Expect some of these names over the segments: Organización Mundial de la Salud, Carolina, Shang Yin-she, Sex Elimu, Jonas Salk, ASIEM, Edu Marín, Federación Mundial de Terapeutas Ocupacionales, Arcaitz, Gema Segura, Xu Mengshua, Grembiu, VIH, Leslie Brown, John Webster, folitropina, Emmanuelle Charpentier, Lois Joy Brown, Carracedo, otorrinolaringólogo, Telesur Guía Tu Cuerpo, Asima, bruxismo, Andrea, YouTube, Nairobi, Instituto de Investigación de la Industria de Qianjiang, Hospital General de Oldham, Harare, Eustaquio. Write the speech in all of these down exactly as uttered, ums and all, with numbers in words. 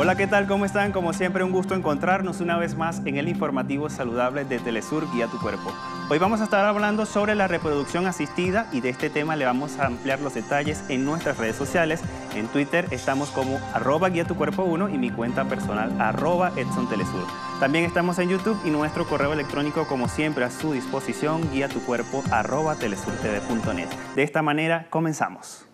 Hola, ¿qué tal? ¿Cómo están? Como siempre, un gusto encontrarnos una vez más en el informativo saludable de Telesur Guía Tu Cuerpo. Hoy vamos a estar hablando sobre la reproducción asistida y de este tema le vamos a ampliar los detalles en nuestras redes sociales. En Twitter estamos como arroba guía tu cuerpo uno y mi cuenta personal arroba Edson Telesur. También estamos en YouTube y nuestro correo electrónico, como siempre, a su disposición, guía tu cuerpo arroba telesurtv punto net. De esta manera, comenzamos.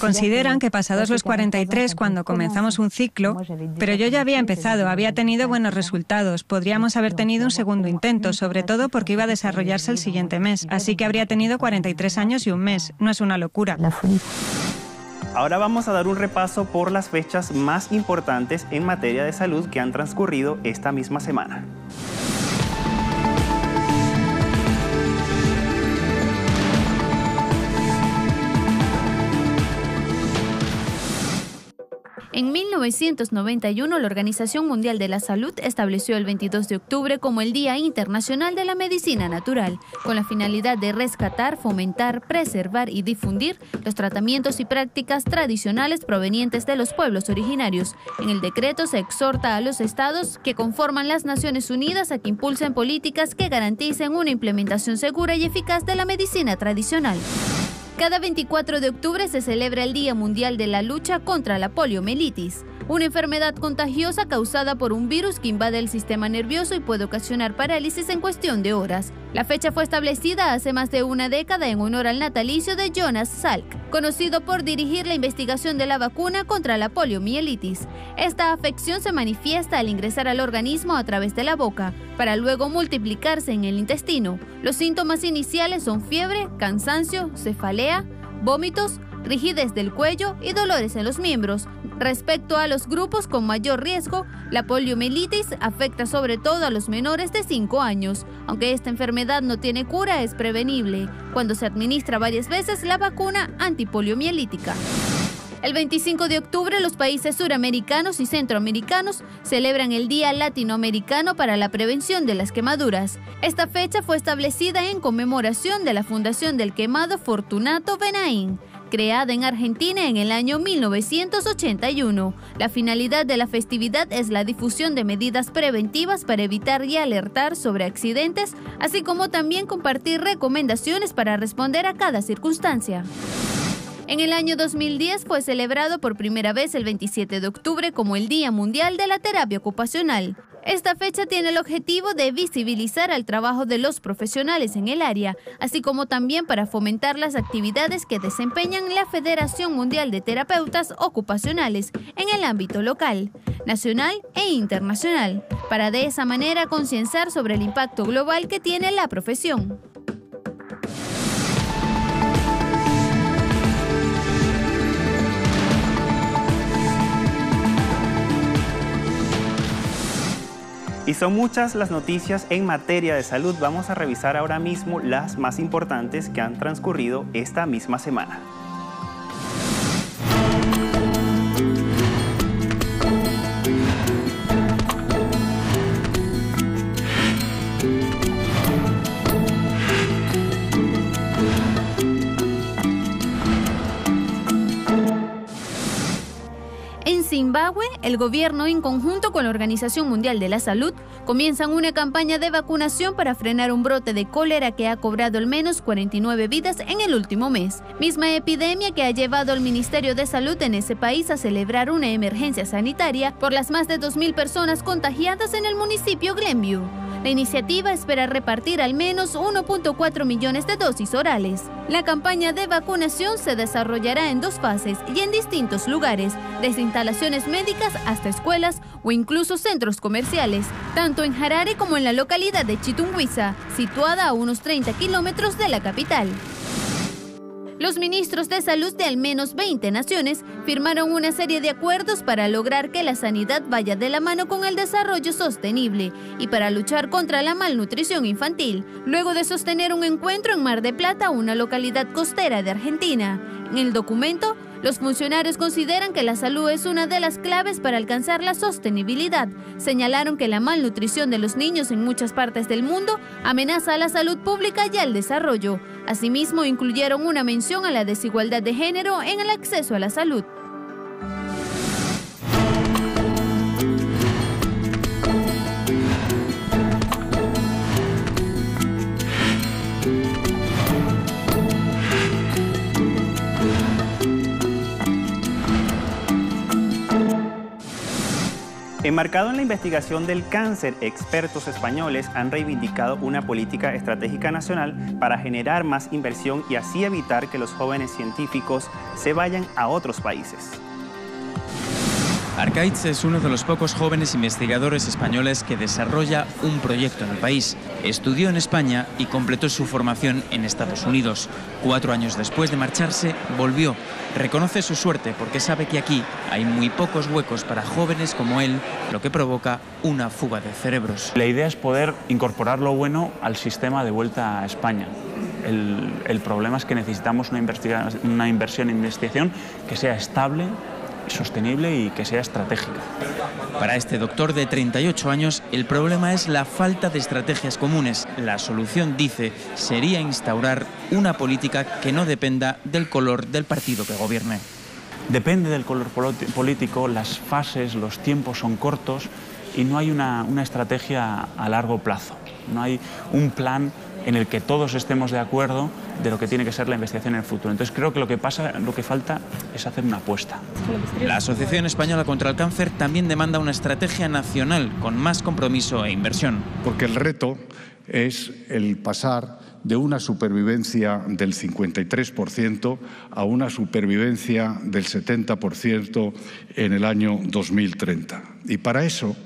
Consideran que pasados los cuarenta y tres, cuando comenzamos un ciclo, pero yo ya había empezado, había tenido buenos resultados, podríamos haber tenido un segundo intento, sobre todo porque iba a desarrollarse el siguiente mes, así que habría tenido cuarenta y tres años y un mes, no es una locura. Ahora vamos a dar un repaso por las fechas más importantes en materia de salud que han transcurrido esta misma semana. En mil novecientos noventa y uno, la Organización Mundial de la Salud estableció el veintidós de octubre como el Día Internacional de la Medicina Natural, con la finalidad de rescatar, fomentar, preservar y difundir los tratamientos y prácticas tradicionales provenientes de los pueblos originarios. En el decreto se exhorta a los estados que conforman las Naciones Unidas a que impulsen políticas que garanticen una implementación segura y eficaz de la medicina tradicional. Cada veinticuatro de octubre se celebra el Día Mundial de la Lucha contra la Poliomielitis, una enfermedad contagiosa causada por un virus que invade el sistema nervioso y puede ocasionar parálisis en cuestión de horas. La fecha fue establecida hace más de una década en honor al natalicio de Jonas Salk, conocido por dirigir la investigación de la vacuna contra la poliomielitis. Esta afección se manifiesta al ingresar al organismo a través de la boca, para luego multiplicarse en el intestino. Los síntomas iniciales son fiebre, cansancio, cefalea, vómitos, rigidez del cuello y dolores en los miembros. Respecto a los grupos con mayor riesgo, la poliomielitis afecta sobre todo a los menores de cinco años. Aunque esta enfermedad no tiene cura, es prevenible cuando se administra varias veces la vacuna antipoliomielítica. El veinticinco de octubre, los países suramericanos y centroamericanos celebran el Día Latinoamericano para la Prevención de las Quemaduras. Esta fecha fue establecida en conmemoración de la fundación del Quemado Fortunato Benaín, creada en Argentina en el año mil novecientos ochenta y uno. La finalidad de la festividad es la difusión de medidas preventivas para evitar y alertar sobre accidentes, así como también compartir recomendaciones para responder a cada circunstancia. En el año dos mil diez fue celebrado por primera vez el veintisiete de octubre como el Día Mundial de la Terapia Ocupacional. Esta fecha tiene el objetivo de visibilizar el trabajo de los profesionales en el área, así como también para fomentar las actividades que desempeñan la Federación Mundial de Terapeutas Ocupacionales en el ámbito local, nacional e internacional, para de esa manera concienciar sobre el impacto global que tiene la profesión. Y son muchas las noticias en materia de salud. Vamos a revisar ahora mismo las más importantes que han transcurrido esta misma semana. Zimbabue, el gobierno en conjunto con la Organización Mundial de la Salud comienzan una campaña de vacunación para frenar un brote de cólera que ha cobrado al menos cuarenta y nueve vidas en el último mes, misma epidemia que ha llevado al Ministerio de Salud en ese país a celebrar una emergencia sanitaria por las más de dos mil personas contagiadas en el municipio Grembiu. La iniciativa espera repartir al menos uno punto cuatro millones de dosis orales. La campaña de vacunación se desarrollará en dos fases y en distintos lugares, desde instalaciones médicas hasta escuelas o incluso centros comerciales, tanto en Harare como en la localidad de Chitunguiza, situada a unos treinta kilómetros de la capital. Los ministros de salud de al menos veinte naciones firmaron una serie de acuerdos para lograr que la sanidad vaya de la mano con el desarrollo sostenible y para luchar contra la malnutrición infantil, luego de sostener un encuentro en Mar de Plata, una localidad costera de Argentina. En el documento, Los funcionarios consideran que la salud es una de las claves para alcanzar la sostenibilidad. Señalaron que la malnutrición de los niños en muchas partes del mundo amenaza a la salud pública y al desarrollo. Asimismo, incluyeron una mención a la desigualdad de género en el acceso a la salud. Enmarcado en la investigación del cáncer, expertos españoles han reivindicado una política estratégica nacional para generar más inversión y así evitar que los jóvenes científicos se vayan a otros países. Arcaitz es uno de los pocos jóvenes investigadores españoles que desarrolla un proyecto en el país. Estudió en España y completó su formación en Estados Unidos. Cuatro años después de marcharse, volvió. Reconoce su suerte porque sabe que aquí hay muy pocos huecos para jóvenes como él, lo que provoca una fuga de cerebros. La idea es poder incorporar lo bueno al sistema de vuelta a España. El, el problema es que necesitamos una, investiga- una inversión en investigación que sea estable, sostenible y que sea estratégica. Para este doctor de treinta y ocho años, el problema es la falta de estrategias comunes. La solución, dice, sería instaurar una política que no dependa del color del partido que gobierne. Depende del color político, las fases, los tiempos son cortos y no hay una, una estrategia a largo plazo. No hay un plan en el que todos estemos de acuerdo de lo que tiene que ser la investigación en el futuro. Entonces creo que lo que pasa, lo que falta es hacer una apuesta. La Asociación Española contra el Cáncer también demanda una estrategia nacional con más compromiso e inversión. Porque el reto es el pasar de una supervivencia del cincuenta y tres por ciento a una supervivencia del setenta por ciento en el año dos mil treinta. Y para eso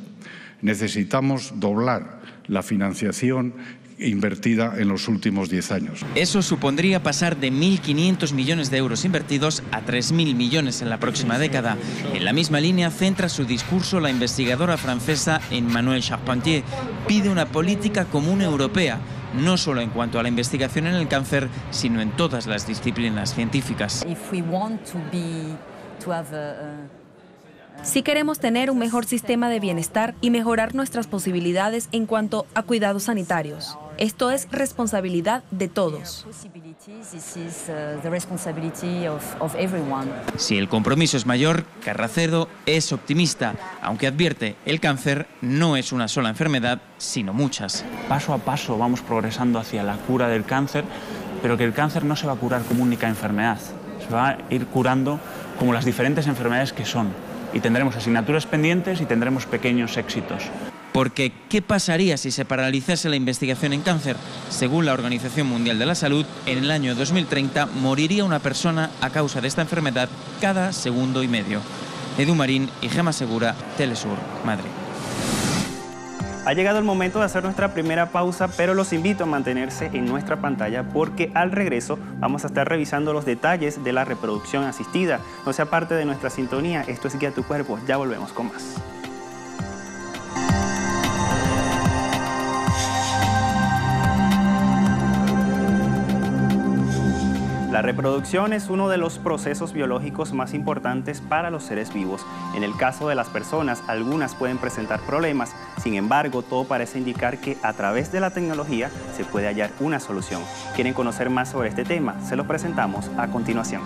necesitamos doblar la financiación invertida en los últimos diez años. Eso supondría pasar de mil quinientos millones de euros invertidos a tres mil millones en la próxima década. En la misma línea centra su discurso la investigadora francesa Emmanuelle Charpentier. Pide una política común europea, no solo en cuanto a la investigación en el cáncer, sino en todas las disciplinas científicas. Si queremos tener un mejor sistema de bienestar y mejorar nuestras posibilidades en cuanto a cuidados sanitarios, esto es responsabilidad de todos. Si el compromiso es mayor, Carracedo es optimista, aunque advierte, el cáncer no es una sola enfermedad, sino muchas. Paso a paso vamos progresando hacia la cura del cáncer, pero que el cáncer no se va a curar como única enfermedad, se va a ir curando como las diferentes enfermedades que son. Y tendremos asignaturas pendientes y tendremos pequeños éxitos. Porque, ¿qué pasaría si se paralizase la investigación en cáncer? Según la Organización Mundial de la Salud, en el año dos mil treinta moriría una persona a causa de esta enfermedad cada segundo y medio. Edu Marín y Gema Segura, Telesur, Madrid. Ha llegado el momento de hacer nuestra primera pausa, pero los invito a mantenerse en nuestra pantalla porque al regreso vamos a estar revisando los detalles de la reproducción asistida. No sea parte de nuestra sintonía, esto es Guía Tu Cuerpo, ya volvemos con más. La reproducción es uno de los procesos biológicos más importantes para los seres vivos. En el caso de las personas, algunas pueden presentar problemas. Sin embargo, todo parece indicar que a través de la tecnología se puede hallar una solución. ¿Quieren conocer más sobre este tema? Se lo presentamos a continuación.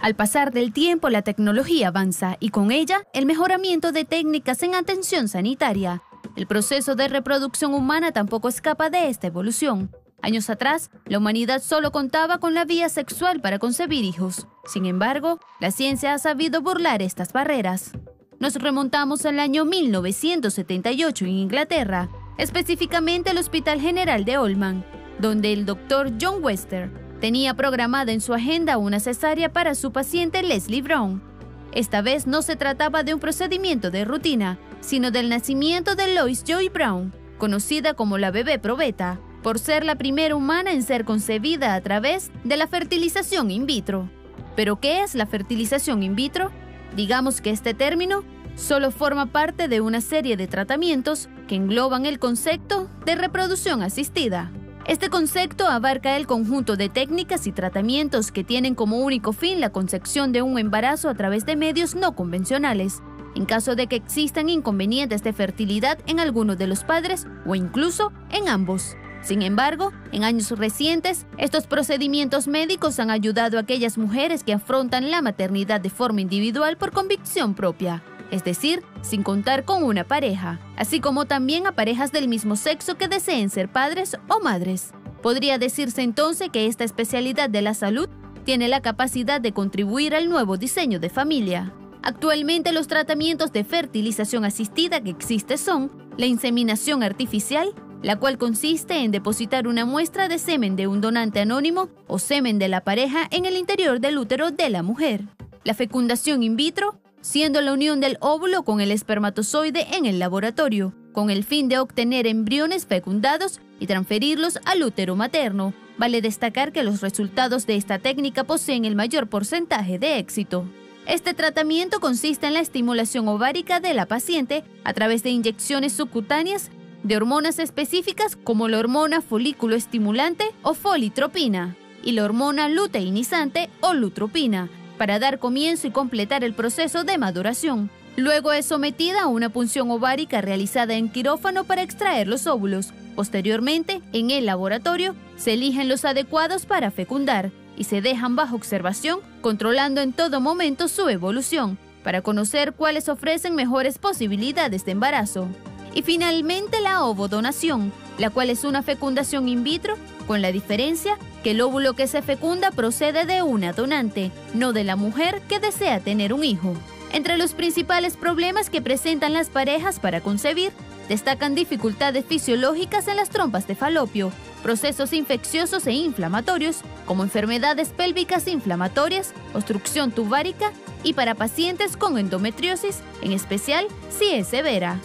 Al pasar del tiempo, la tecnología avanza y con ella el mejoramiento de técnicas en atención sanitaria. El proceso de reproducción humana tampoco escapa de esta evolución. Años atrás, la humanidad solo contaba con la vía sexual para concebir hijos. Sin embargo, la ciencia ha sabido burlar estas barreras. Nos remontamos al año mil novecientos setenta y ocho en Inglaterra, específicamente al Hospital General de Oldham, donde el doctor John Webster tenía programada en su agenda una cesárea para su paciente Leslie Brown. Esta vez no se trataba de un procedimiento de rutina, sino del nacimiento de Lois Joy Brown, conocida como la bebé probeta, por ser la primera humana en ser concebida a través de la fertilización in vitro. ¿Pero qué es la fertilización in vitro? Digamos que este término solo forma parte de una serie de tratamientos que engloban el concepto de reproducción asistida. Este concepto abarca el conjunto de técnicas y tratamientos que tienen como único fin la concepción de un embarazo a través de medios no convencionales, en caso de que existan inconvenientes de fertilidad en alguno de los padres o incluso en ambos. Sin embargo, en años recientes, estos procedimientos médicos han ayudado a aquellas mujeres que afrontan la maternidad de forma individual por convicción propia, es decir, sin contar con una pareja, así como también a parejas del mismo sexo que deseen ser padres o madres. Podría decirse entonces que esta especialidad de la salud tiene la capacidad de contribuir al nuevo diseño de familia. Actualmente los tratamientos de fertilización asistida que existen son la inseminación artificial, la cual consiste en depositar una muestra de semen de un donante anónimo o semen de la pareja en el interior del útero de la mujer. La fecundación in vitro, siendo la unión del óvulo con el espermatozoide en el laboratorio, con el fin de obtener embriones fecundados y transferirlos al útero materno. Vale destacar que los resultados de esta técnica poseen el mayor porcentaje de éxito. Este tratamiento consiste en la estimulación ovárica de la paciente a través de inyecciones subcutáneas de hormonas específicas como la hormona folículo estimulante o folitropina y la hormona luteinizante o lutropina para dar comienzo y completar el proceso de maduración. Luego es sometida a una punción ovárica realizada en quirófano para extraer los óvulos. Posteriormente, en el laboratorio, se eligen los adecuados para fecundar y se dejan bajo observación, controlando en todo momento su evolución para conocer cuáles ofrecen mejores posibilidades de embarazo. Y finalmente la ovodonación, la cual es una fecundación in vitro, con la diferencia que el óvulo que se fecunda procede de una donante, no de la mujer que desea tener un hijo. Entre los principales problemas que presentan las parejas para concebir, destacan dificultades fisiológicas en las trompas de falopio, procesos infecciosos e inflamatorios, como enfermedades pélvicas inflamatorias, obstrucción tubárica y para pacientes con endometriosis, en especial si es severa.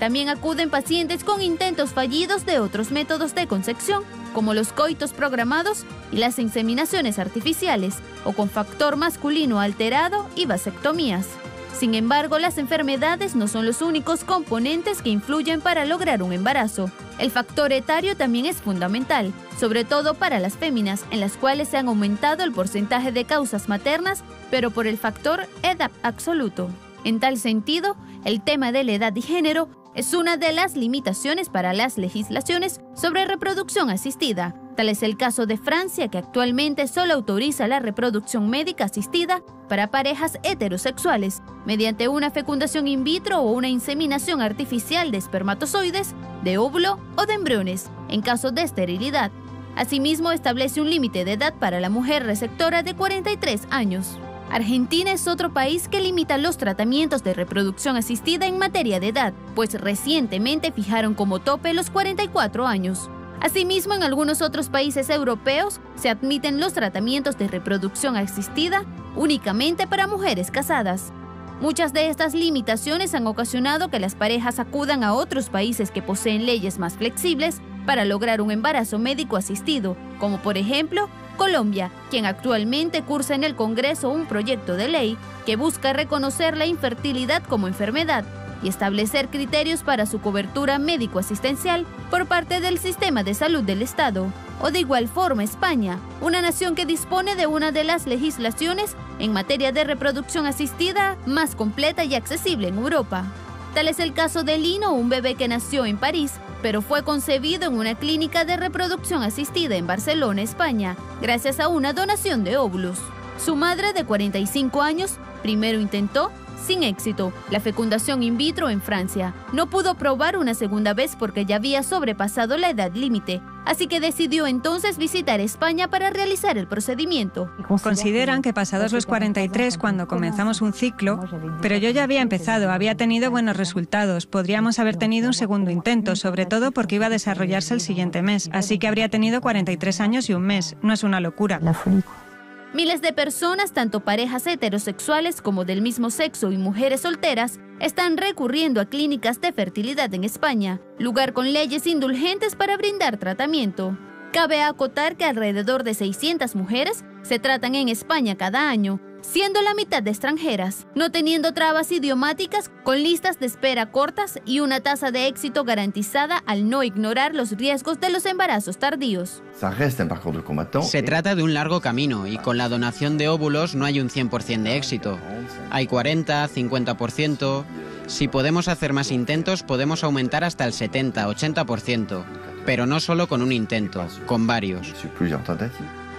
También acuden pacientes con intentos fallidos de otros métodos de concepción, como los coitos programados y las inseminaciones artificiales, o con factor masculino alterado y vasectomías. Sin embargo, las enfermedades no son los únicos componentes que influyen para lograr un embarazo. El factor etario también es fundamental, sobre todo para las féminas, en las cuales se han aumentado el porcentaje de causas maternas, pero por el factor edad absoluto. En tal sentido, el tema de la edad y género es una de las limitaciones para las legislaciones sobre reproducción asistida. Tal es el caso de Francia, que actualmente solo autoriza la reproducción médica asistida para parejas heterosexuales, mediante una fecundación in vitro o una inseminación artificial de espermatozoides, de óvulo o de embriones, en caso de esterilidad. Asimismo, establece un límite de edad para la mujer receptora de cuarenta y tres años. Argentina es otro país que limita los tratamientos de reproducción asistida en materia de edad, pues recientemente fijaron como tope los cuarenta y cuatro años. Asimismo, en algunos otros países europeos se admiten los tratamientos de reproducción asistida únicamente para mujeres casadas. Muchas de estas limitaciones han ocasionado que las parejas acudan a otros países que poseen leyes más flexibles para lograr un embarazo médico asistido, como por ejemplo Colombia, quien actualmente cursa en el Congreso un proyecto de ley que busca reconocer la infertilidad como enfermedad y establecer criterios para su cobertura médico-asistencial por parte del sistema de salud del Estado. O de igual forma España, una nación que dispone de una de las legislaciones en materia de reproducción asistida más completa y accesible en Europa. Tal es el caso de Lino, un bebé que nació en París, pero fue concebido en una clínica de reproducción asistida en Barcelona, España, gracias a una donación de óvulos. Su madre, de cuarenta y cinco años, primero intentó, sin éxito, la fecundación in vitro en Francia. No pudo probar una segunda vez porque ya había sobrepasado la edad límite, así que decidió entonces visitar España para realizar el procedimiento. Consideran que pasados los cuarenta y tres, cuando comenzamos un ciclo, pero yo ya había empezado, había tenido buenos resultados, podríamos haber tenido un segundo intento, sobre todo porque iba a desarrollarse el siguiente mes, así que habría tenido cuarenta y tres años y un mes, no es una locura. Miles de personas, tanto parejas heterosexuales como del mismo sexo y mujeres solteras, están recurriendo a clínicas de fertilidad en España, lugar con leyes indulgentes para brindar tratamiento. Cabe acotar que alrededor de seiscientas mujeres se tratan en España cada año, siendo la mitad de extranjeras, no teniendo trabas idiomáticas, con listas de espera cortas y una tasa de éxito garantizada al no ignorar los riesgos de los embarazos tardíos. Se trata de un largo camino y con la donación de óvulos no hay un cien por ciento de éxito. Hay cuarenta, cincuenta por ciento. Si podemos hacer más intentos, podemos aumentar hasta el setenta, ochenta por ciento, pero no solo con un intento, con varios.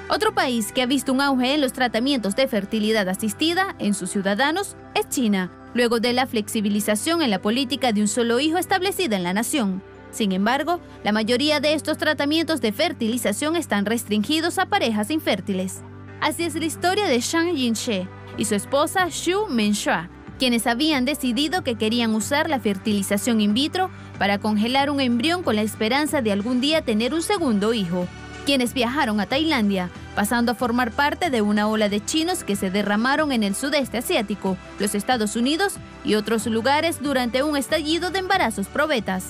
Otro país que ha visto un auge en los tratamientos de fertilidad asistida en sus ciudadanos es China, luego de la flexibilización en la política de un solo hijo establecida en la nación. Sin embargo, la mayoría de estos tratamientos de fertilización están restringidos a parejas infértiles. Así es la historia de Shang Yin-she y su esposa Xu Mengshua, quienes habían decidido que querían usar la fertilización in vitro para congelar un embrión con la esperanza de algún día tener un segundo hijo, quienes viajaron a Tailandia, pasando a formar parte de una ola de chinos que se derramaron en el sudeste asiático, los Estados Unidos y otros lugares durante un estallido de embarazos probetas.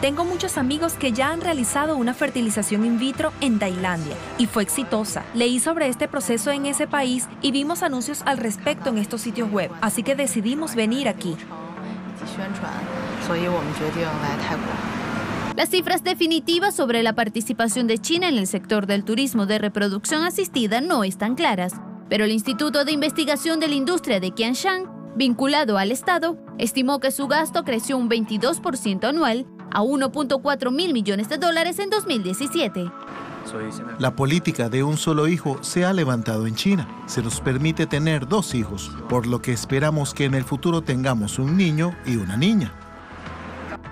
Tengo muchos amigos que ya han realizado una fertilización in vitro en Tailandia y fue exitosa. Leí sobre este proceso en ese país y vimos anuncios al respecto en estos sitios web, así que decidimos venir aquí. Las cifras definitivas sobre la participación de China en el sector del turismo de reproducción asistida no están claras, pero el Instituto de Investigación de la Industria de Qianjiang, vinculado al Estado, estimó que su gasto creció un veintidós por ciento anual a uno punto cuatro mil millones de dólares en dos mil diecisiete. La política de un solo hijo se ha levantado en China. Se nos permite tener dos hijos, por lo que esperamos que en el futuro tengamos un niño y una niña.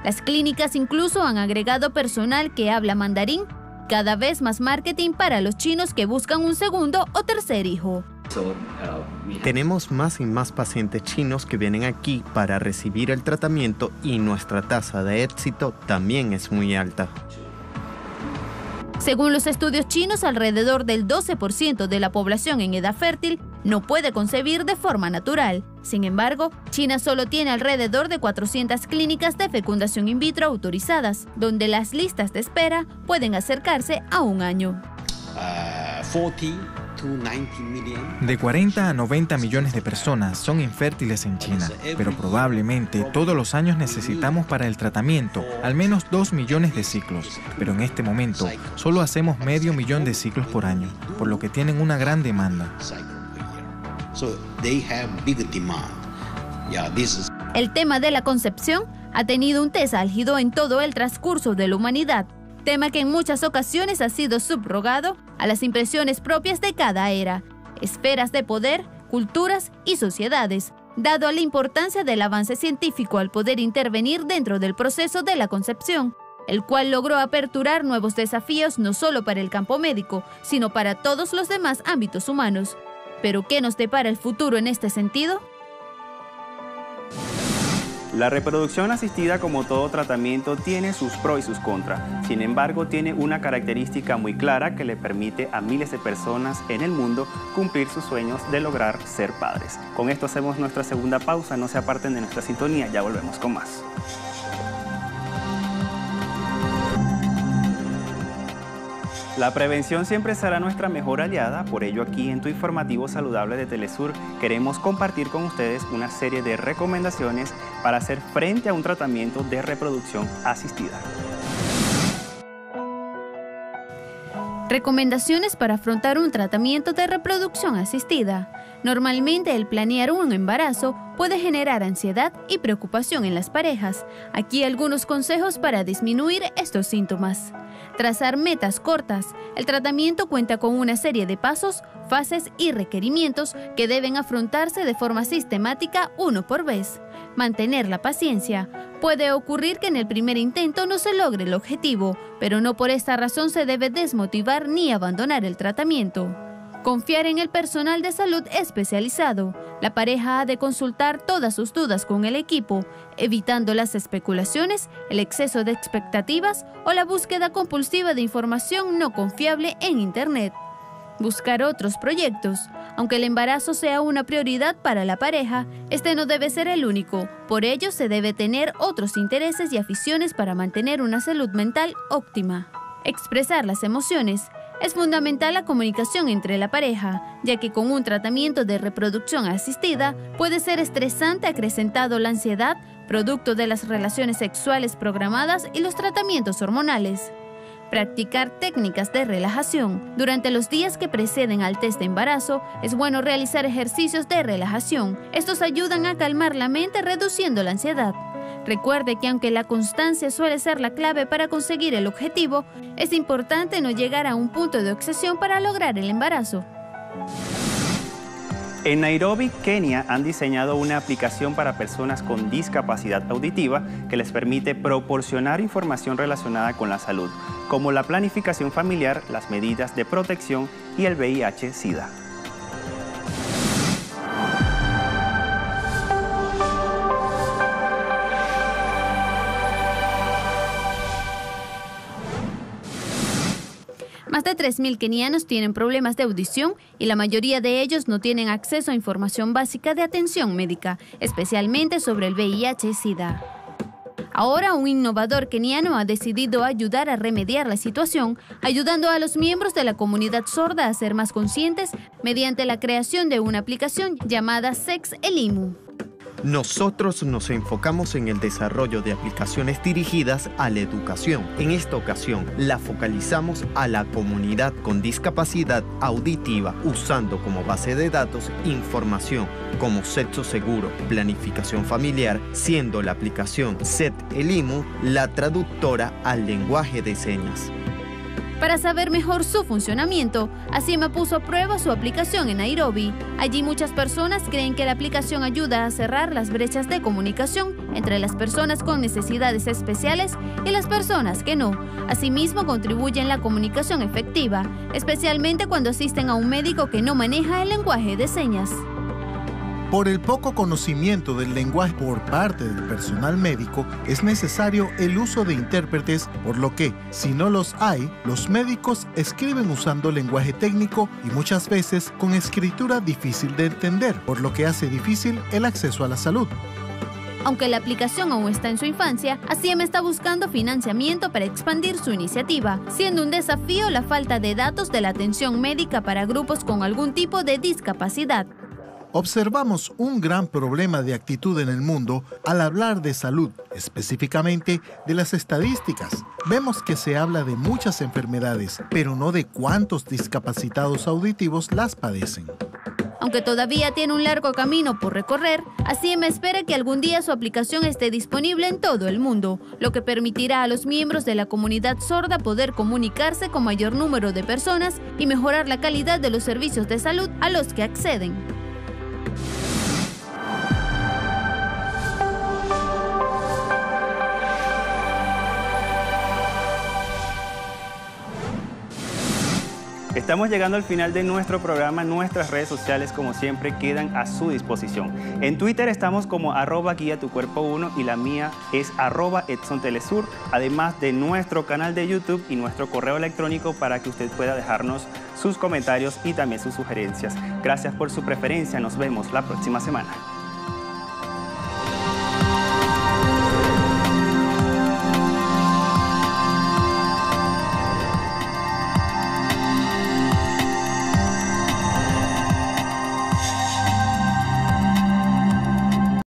Las clínicas incluso han agregado personal que habla mandarín, cada vez más marketing para los chinos que buscan un segundo o tercer hijo. Tenemos más y más pacientes chinos que vienen aquí para recibir el tratamiento y nuestra tasa de éxito también es muy alta. Según los estudios chinos, alrededor del doce por ciento de la población en edad fértil no puede concebir de forma natural. Sin embargo, China solo tiene alrededor de cuatrocientas clínicas de fecundación in vitro autorizadas, donde las listas de espera pueden acercarse a un año. De cuarenta a noventa millones de personas son infértiles en China, pero probablemente todos los años necesitamos para el tratamiento al menos dos millones de ciclos, pero en este momento solo hacemos medio millón de ciclos por año, por lo que tienen una gran demanda. El tema de la concepción ha tenido un test álgido en todo el transcurso de la humanidad, tema que en muchas ocasiones ha sido subrogado a las impresiones propias de cada era, esferas de poder, culturas y sociedades, dado a la importancia del avance científico al poder intervenir dentro del proceso de la concepción, el cual logró aperturar nuevos desafíos no solo para el campo médico, sino para todos los demás ámbitos humanos. ¿Pero qué nos depara el futuro en este sentido? La reproducción asistida, como todo tratamiento, tiene sus pros y sus contras. Sin embargo, tiene una característica muy clara que le permite a miles de personas en el mundo cumplir sus sueños de lograr ser padres. Con esto hacemos nuestra segunda pausa. No se aparten de nuestra sintonía. Ya volvemos con más. La prevención siempre será nuestra mejor aliada, por ello aquí en tu informativo saludable de Telesur queremos compartir con ustedes una serie de recomendaciones para hacer frente a un tratamiento de reproducción asistida. Recomendaciones para afrontar un tratamiento de reproducción asistida. Normalmente el planear un embarazo puede generar ansiedad y preocupación en las parejas. Aquí algunos consejos para disminuir estos síntomas. Trazar metas cortas. El tratamiento cuenta con una serie de pasos, fases y requerimientos que deben afrontarse de forma sistemática uno por vez. Mantener la paciencia. Puede ocurrir que en el primer intento no se logre el objetivo, pero no por esta razón se debe desmotivar ni abandonar el tratamiento. Confiar en el personal de salud especializado. La pareja ha de consultar todas sus dudas con el equipo, evitando las especulaciones, el exceso de expectativas o la búsqueda compulsiva de información no confiable en Internet. Buscar otros proyectos. Aunque el embarazo sea una prioridad para la pareja, este no debe ser el único. Por ello, se debe tener otros intereses y aficiones para mantener una salud mental óptima. Expresar las emociones. Es fundamental la comunicación entre la pareja, ya que con un tratamiento de reproducción asistida puede ser estresante, acrecentado la ansiedad, producto de las relaciones sexuales programadas y los tratamientos hormonales. Practicar técnicas de relajación. Durante los días que preceden al test de embarazo, es bueno realizar ejercicios de relajación. Estos ayudan a calmar la mente, reduciendo la ansiedad. Recuerde que aunque la constancia suele ser la clave para conseguir el objetivo, es importante no llegar a un punto de obsesión para lograr el embarazo. En Nairobi, Kenia, han diseñado una aplicación para personas con discapacidad auditiva que les permite proporcionar información relacionada con la salud, como la planificación familiar, las medidas de protección y el V I H SIDA. Más de tres mil kenianos tienen problemas de audición y la mayoría de ellos no tienen acceso a información básica de atención médica, especialmente sobre el V I H SIDA. Ahora un innovador keniano ha decidido ayudar a remediar la situación, ayudando a los miembros de la comunidad sorda a ser más conscientes mediante la creación de una aplicación llamada Sex Elimu. Nosotros nos enfocamos en el desarrollo de aplicaciones dirigidas a la educación. En esta ocasión, la focalizamos a la comunidad con discapacidad auditiva, usando como base de datos información como sexo seguro, planificación familiar, siendo la aplicación Sex Elimu la traductora al lenguaje de señas. Para saber mejor su funcionamiento, Asima puso a prueba su aplicación en Nairobi. Allí muchas personas creen que la aplicación ayuda a cerrar las brechas de comunicación entre las personas con necesidades especiales y las personas que no. Asimismo, contribuye en la comunicación efectiva, especialmente cuando asisten a un médico que no maneja el lenguaje de señas. Por el poco conocimiento del lenguaje por parte del personal médico, es necesario el uso de intérpretes, por lo que, si no los hay, los médicos escriben usando lenguaje técnico y muchas veces con escritura difícil de entender, por lo que hace difícil el acceso a la salud. Aunque la aplicación aún está en su infancia, ASIEM está buscando financiamiento para expandir su iniciativa, siendo un desafío la falta de datos de la atención médica para grupos con algún tipo de discapacidad. Observamos un gran problema de actitud en el mundo al hablar de salud, específicamente de las estadísticas. Vemos que se habla de muchas enfermedades, pero no de cuántos discapacitados auditivos las padecen. Aunque todavía tiene un largo camino por recorrer, ASIEM espera que algún día su aplicación esté disponible en todo el mundo, lo que permitirá a los miembros de la comunidad sorda poder comunicarse con mayor número de personas y mejorar la calidad de los servicios de salud a los que acceden. Estamos llegando al final de nuestro programa. Nuestras redes sociales, como siempre, quedan a su disposición. En Twitter estamos como arroba guía tu cuerpo uno y la mía es arroba Edson Telesur, además de nuestro canal de YouTube y nuestro correo electrónico para que usted pueda dejarnos sus comentarios y también sus sugerencias. Gracias por su preferencia. Nos vemos la próxima semana.